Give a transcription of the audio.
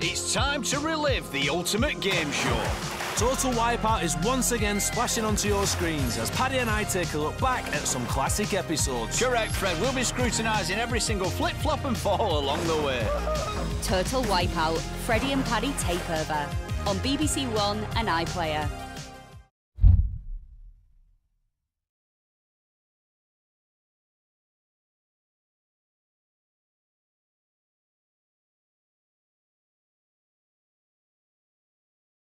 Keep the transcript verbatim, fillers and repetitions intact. It's time to relive the ultimate game show. Total Wipeout is once again splashing onto your screens as Paddy and I take a look back at some classic episodes. Correct, Fred. We'll be scrutinising every single flip-flop and fall along the way. Total Wipeout, Freddie and Paddy Takeover on B B C One and iPlayer.